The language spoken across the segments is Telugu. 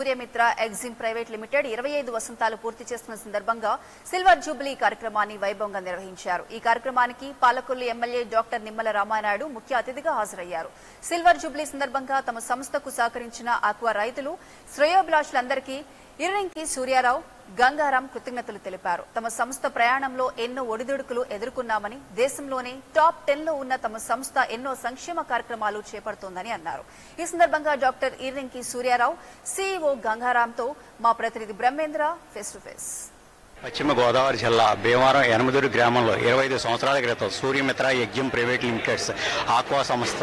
సూర్య మిత్ర ఎగ్జిమ్ ప్రైవేట్ లిమిటెడ్ 25 వసంతాలు పూర్తి చేసిన సందర్భంగా సిల్వర్ జూబ్లీ కార్యక్రమాన్ని వైభవంగా నిర్వహించారు। ఈ కార్యక్రమానికి పాలకొల్లు ఎమ్మెల్యే డాక్టర్ నిమ్మల రామాయనాడు ముఖ్య అతిథిగా హాజరయ్యారు। సిల్వర్ జూబ్లీ సందర్భంగా తమ సంస్థకు సహకరించిన ఆక్వా రైతులు శ్రేయోభిలాషులందరికీ ఇర్రింకి సూర్యరావు, గంగారామ్ కృతజ్ఞతలు తెలిపారు। తమ సంస్థ ప్రయాణంలో ఎన్నో ఒడిదుడుకులు ఎదుర్కొన్నామని, దేశంలోనే టాప్ 10 లో ఉన్న తమ సంస్థ ఎన్నో సంక్షేమ కార్యక్రమాలు చేపడుతోందని అన్నారు। ఈ సందర్భంగా డాక్టర్ ఇర్రింకి సూర్యరావు CEO గంగారామ్‌తో మా ప్రతినిధి బ్రహ్మేంద్ర ఫేస్ టు ఫేస్। పశ్చిమ గోదావరి జిల్లా భీమవరం 8 గ్రామంలో 25 సంవత్సరాల క్రితం Surya Mitra Exim private limited's aqua సంస్థ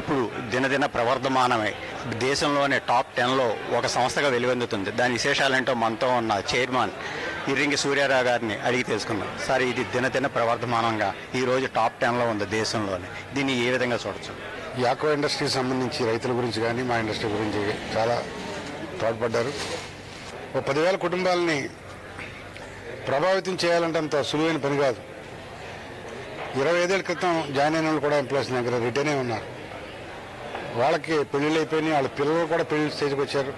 ఇప్పుడు దినదిన ప్రవర్ధమానమే దేశంలోనే టాప్ 10 లో ఒక సంస్థగా వెలువెందుతుంది। దాని విశేషాలేంటో మనతో ఉన్న చైర్మన్ ఇర్రింకి సూర్యారావు గారిని అడిగి తెలుసుకున్నాం। సార్, ఇది దినదిన ప్రవర్ధమానంగా ఈరోజు టాప్ 10 లో ఉంది దేశంలోనే, దీన్ని ఏ విధంగా చూడొచ్చు? ఈ ఆక్వా ఇండస్ట్రీకి సంబంధించి రైతుల గురించి కానీ మా ఇండస్ట్రీ గురించి చాలా తోడ్పడ్డారు। 10,000 కుటుంబాలని ప్రభావితం చేయాలంటే అంత సులువైన పని కాదు। 25 ఏళ్ల క్రితం జాయిన్ అయిన వాళ్ళు కూడా ఎంప్లాయీస్ దగ్గర రిటర్నే ఉన్నారు। వాళ్ళకి పెళ్ళిళ్ళు అయిపోయినాయి, వాళ్ళ పిల్లలు కూడా పెళ్లి స్టేజ్కి వచ్చారు।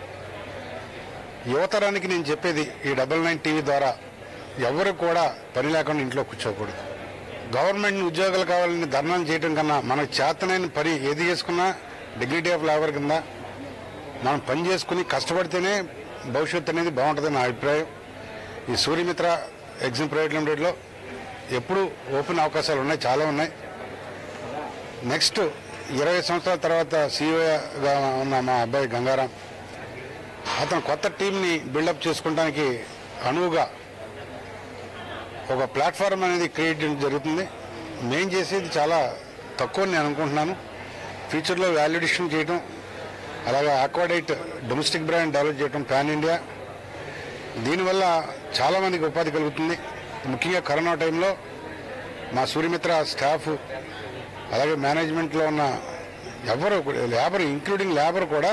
యువతరానికి నేను చెప్పేది, ఈ 99 టీవీ ద్వారా ఎవరు కూడా పని లేకుండా ఇంట్లో కూర్చోకూడదు। గవర్నమెంట్ ఉద్యోగాలు కావాలని ధర్నాలు చేయడం కన్నా మనం చేతనైన పని ఏది చేసుకున్నా డిగ్నిటీ ఆఫ్ లేబర్ కింద మనం పని చేసుకుని కష్టపడితేనే భవిష్యత్తు అనేది బాగుంటుందని నా అభిప్రాయం। ఈ సూర్య మిత్ర ఎగ్జిమ్ ప్రైవేట్ లిమిటెడ్లో ఎప్పుడు ఓపెన్ అవకాశాలు ఉన్నాయి, చాలా ఉన్నాయి। నెక్స్ట్ 20 సంవత్సరాల తర్వాత CEOగా ఉన్న మా అబ్బాయి గంగారాం, అతను కొత్త టీంని బిల్డప్ చేసుకోవడానికి అనువుగా ఒక ప్లాట్ఫామ్ అనేది క్రియేట్ చేయడం జరుగుతుంది। నేను చేసేది చాలా తక్కువ నేను అనుకుంటున్నాను। ఫ్యూచర్లో వాల్యుయేషన్ చేయడం, అలాగే ఆక్వాడైట్ డొమెస్టిక్ బ్రాండ్ డెవలప్ చేయడం పాన్ ఇండియా, దీనివల్ల చాలామందికి ఉపాధి కలుగుతుంది। ముఖ్యంగా కరోనా టైంలో మా సూర్యమిత్ర స్టాఫ్ అలాగే మేనేజ్మెంట్లో ఉన్న ఎవరు లేబర్ ఇంక్లూడింగ్ లేబర్ కూడా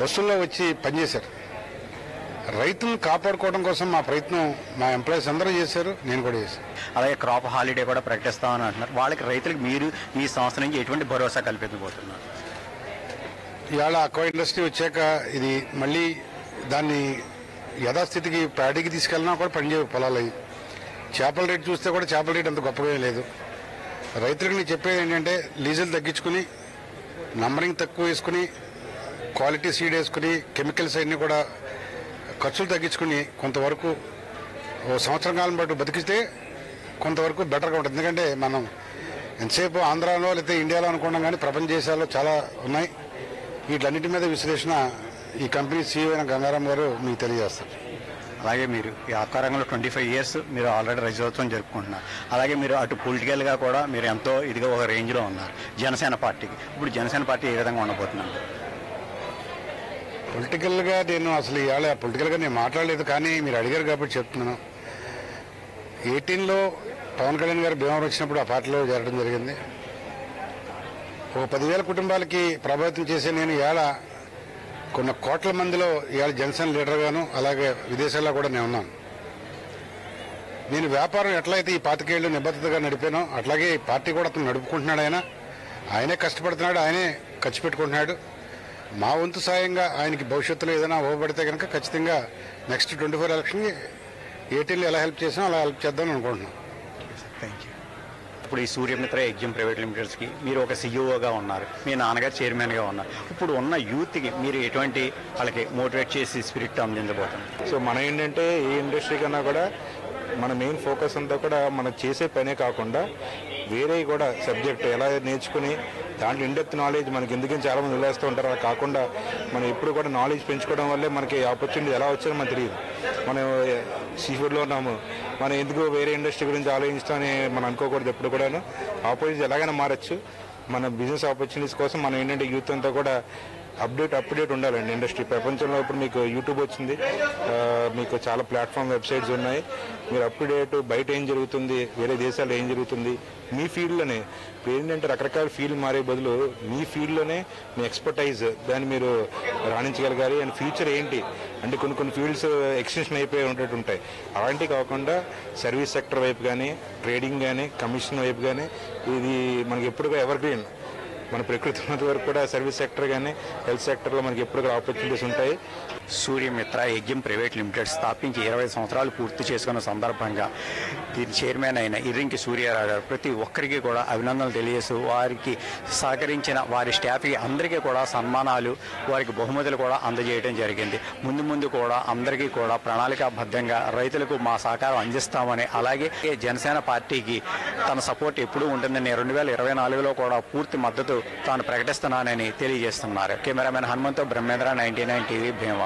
బస్సుల్లో వచ్చి పనిచేశారు। రైతులను కాపాడుకోవడం కోసం మా ప్రయత్నం మా ఎంప్లాయీస్ అందరూ చేశారు, నేను కూడా చేశాను। అలాగే క్రాప్ హాలిడే కూడా ప్రకటిస్తామని అంటున్నారు, వాళ్ళకి రైతులకు మీరు ఈ సంస్థ నుంచి ఎటువంటి భరోసా కల్పించబోతున్నారు? ఇవాళ ఆక్వా ఇండస్ట్రీ వచ్చాక ఇది మళ్ళీ దాన్ని యథాస్థితికి ప్యాడీకి తీసుకెళ్ళినా కూడా పనిచేయ పొలాలు అయ్యి చేపల రేటు చూస్తే కూడా చేపల రేటు అంత గొప్పగా లేదు। రైతులకు నేను చెప్పేది ఏంటంటే లీజులు తగ్గించుకుని, నంబరింగ్ తక్కువ వేసుకుని, క్వాలిటీ సీడ్ వేసుకుని, కెమికల్స్ అన్నీ కూడా ఖర్చులు తగ్గించుకుని కొంతవరకు ఓ సంవత్సరం కాలం పాటు బతికిస్తే కొంతవరకు బెటర్గా ఉంటుంది। ఎందుకంటే మనం ఎంతసేపు ఆంధ్రాలో లేకపోతే ఇండియాలో అనుకున్నాం, కానీ ప్రపంచ దేశాల్లో చాలా ఉన్నాయి। వీటన్నిటి మీద విశ్లేషణ ఈ కంపెనీ CEO అయిన గంగారాం గారు మీకు తెలియజేస్తారు। అలాగే మీరు ఈ ఆకారంలో 25 years మీరు ఆల్రెడీ రజోత్సవం జరుపుకుంటున్నారు, అలాగే మీరు అటు పొలిటికల్గా కూడా మీరు ఎంతో ఇదిగా ఒక రేంజ్లో ఉన్నారు జనసేన పార్టీకి। ఇప్పుడు జనసేన పార్టీ ఏ విధంగా ఉండబోతున్నాను? పొలిటికల్గా నేను అసలు ఇవాళ పొలిటికల్గా నేను మాట్లాడలేదు, కానీ మీరు అడిగారు కాబట్టి చెప్తున్నాను। 2018లో పవన్ కళ్యాణ్ గారు భీమవరం వచ్చినప్పుడు ఆ పార్టీలో చేరడం జరిగింది। ఒక 10,000 కుటుంబాలకి ప్రభావితం చేసే నేను ఇవాళ కొన్ని కోట్ల మందిలో ఇవాళ జనసేన లీడర్గాను అలాగే విదేశాల్లో కూడా నేను ఉన్నాను। నేను వ్యాపారం ఎట్లయితే ఈ 25 ఏళ్ళు నిబద్ధతగా నడిపానో అట్లాగే ఈ పార్టీ కూడా అతను నడుపుకుంటున్నాడు। ఆయనే కష్టపడుతున్నాడు, ఆయనే ఖర్చు పెట్టుకుంటున్నాడు। మా వంతు సాయంగా ఆయనకి భవిష్యత్తులో ఏదైనా ఉపయోగపడితే కనుక ఖచ్చితంగా నెక్స్ట్ 24 ఎలక్షన్కి ఏటీఎల్ ఎలా హెల్ప్ చేసినా అలా హెల్ప్ చేద్దామని అనుకుంటున్నాను। Thank you. ఇప్పుడు ఈ సూర్య మిత్ర ఎగ్జిమ్ ప్రైవేట్ లిమిటెడ్స్కి మీరు ఒక CEOగా ఉన్నారు, మీ నాన్నగారు చైర్మన్గా ఉన్నారు, ఇప్పుడు ఉన్న యూత్కి మీరు ఎటువంటి వాళ్ళకి మోటివేట్ చేసి స్పిరిట్ అందించబోతున్నారు? సో మనం ఏంటంటే ఏ ఇండస్ట్రీ కన్నా కూడా మన మెయిన్ ఫోకస్ అంతా కూడా మనం చేసే పనే కాకుండా వేరే కూడా సబ్జెక్ట్ ఎలా నేర్చుకుని దాంట్లో ఇండెప్త్ నాలెడ్జ్ మనకి ఎందుకని చాలామంది వదిలేస్తూ ఉంటారు, అలా కాకుండా మనం ఎప్పుడు కూడా నాలెడ్జ్ పెంచుకోవడం వల్లే మనకి ఆపర్చునిటీ ఎలా వచ్చారో మనకు తెలియదు। మనం సీ ఫుడ్లో ఉన్నాము, మనం ఎందుకు వేరే ఇండస్ట్రీ గురించి ఆలోచిస్తామని మనం అనుకోకూడదు ఎప్పుడు కూడాను। ఆపర్చునిటీ ఎలాగైనా మారచ్చు, మన బిజినెస్ ఆపర్చునిటీస్ కోసం మనం ఏంటంటే యూత్ అంతా కూడా అప్డేట్ ఉండాలండి ఇండస్ట్రీ ప్రపంచంలో। ఇప్పుడు మీకు యూట్యూబ్ వచ్చింది, మీకు చాలా ప్లాట్ఫామ్ వెబ్సైట్స్ ఉన్నాయి, మీరు అప్డేట్ బయట ఏం జరుగుతుంది, వేరే దేశాల్లో ఏం జరుగుతుంది, మీ ఫీల్డ్లోనే ఇప్పుడు ఏంటంటే రకరకాల ఫీల్డ్ మారే బదులు మీ ఫీల్డ్లోనే మీ ఎక్స్పర్టైజ్ దాన్ని మీరు రాణించగలగాలి। అండ్ ఫ్యూచర్ ఏంటి అంటే కొన్ని ఫీల్డ్స్ ఎక్స్టెన్షన్ అయిపోయి ఉండేట్టు ఉంటాయి, అలాంటివి కాకుండా సర్వీస్ సెక్టర్ వైపు కానీ, ట్రేడింగ్ కానీ, కమిషన్ వైపు కానీ, ఇది మనకి ఎప్పుడుగా ఎవర్ గ్రీన్ మన ప్రకృతి ఉన్నంత వరకు సర్వీస్ సెక్టర్ కానీ హెల్త్ సెక్టర్లో మనకి ఎప్పుడు ఆపర్చునిటీస్ ఉంటాయి. Surya Mitra Exim private limited స్థాపించి 20 సంవత్సరాలు పూర్తి చేసుకున్న సందర్భంగా దీని చైర్మన్ అయిన ఇర్రింకి సూర్యరావు గారు ప్రతి ఒక్కరికి కూడా అభినందనలు తెలియజేస్తూ వారికి సహకరించిన వారి స్టాఫ్కి అందరికీ కూడా సన్మానాలు వారికి బహుమతులు కూడా అందజేయడం జరిగింది. ముందు ముందు కూడా అందరికీ కూడా ప్రణాళికాబద్ధంగా రైతులకు మా సహకారం అందిస్తామని అలాగే జనసేన పార్టీకి తన సపోర్ట్ ఎప్పుడూ ఉంటుందని 2024లో కూడా పూర్తి మద్దతు తాను ప్రకటిస్తున్నానని తెలియజేస్తున్నారు. Cameraman Hanumanthu, Brahmendra 99 TV, Bhimavaram.